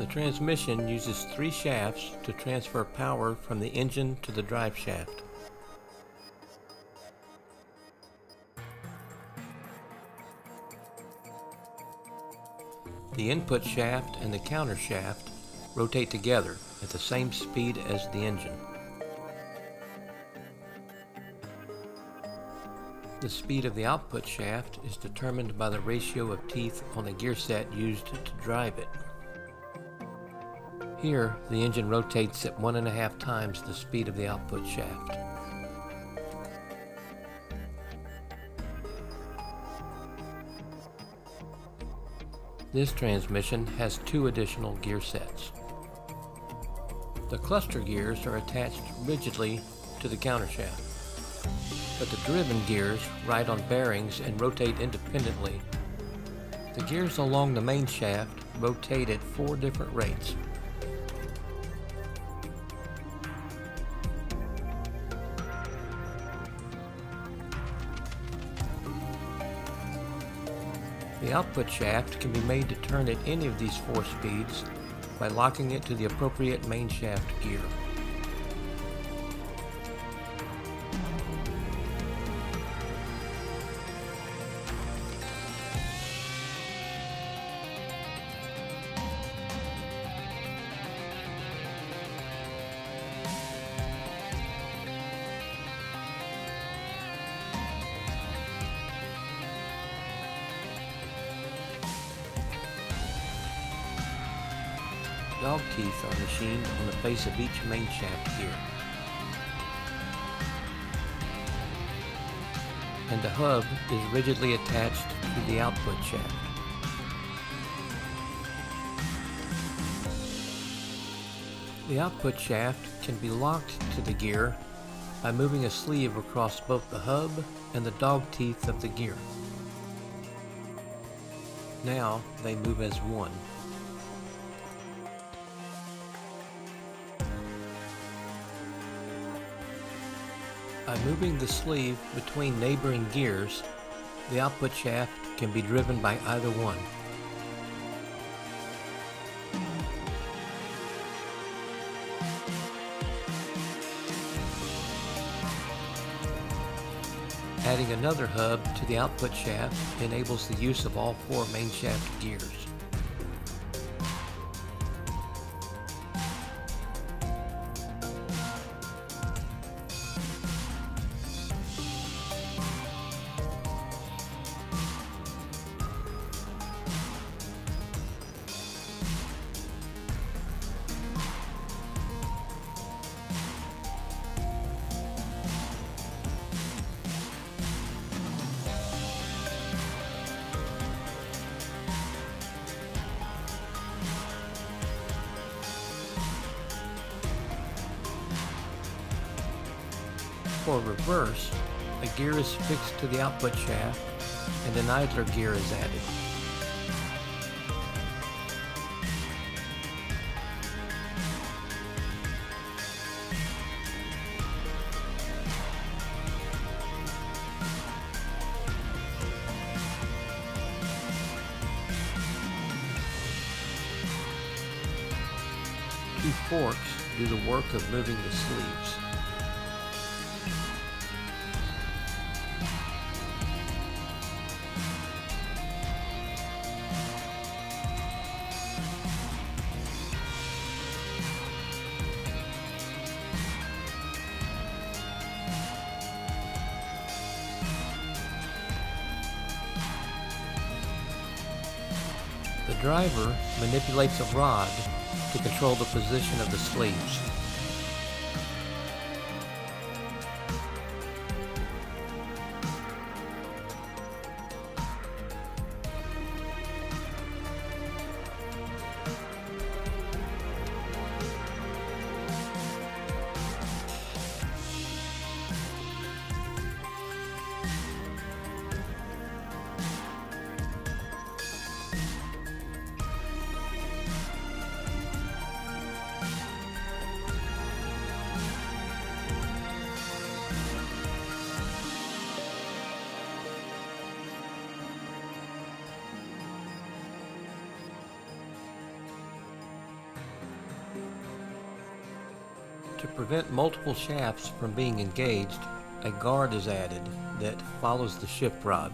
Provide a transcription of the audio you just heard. The transmission uses 3 shafts to transfer power from the engine to the drive shaft. The input shaft and the counter shaft rotate together at the same speed as the engine. The speed of the output shaft is determined by the ratio of teeth on the gear set used to drive it. Here, the engine rotates at 1.5 times the speed of the output shaft. This transmission has 2 additional gear sets. The cluster gears are attached rigidly to the countershaft, but the driven gears ride on bearings and rotate independently. The gears along the main shaft rotate at 4 different rates. The output shaft can be made to turn at any of these 4 speeds by locking it to the appropriate main shaft gear. Dog teeth are machined on the face of each main shaft gear, and the hub is rigidly attached to the output shaft. The output shaft can be locked to the gear by moving a sleeve across both the hub and the dog teeth of the gear. Now they move as one. By moving the sleeve between neighboring gears, the output shaft can be driven by either one. Adding another hub to the output shaft enables the use of all 4 main shaft gears. For reverse, a gear is fixed to the output shaft and an idler gear is added. Two forks do the work of moving the sleeves. The driver manipulates a rod to control the position of the sleeves. To prevent multiple shafts from being engaged, a guard is added that follows the ship rod.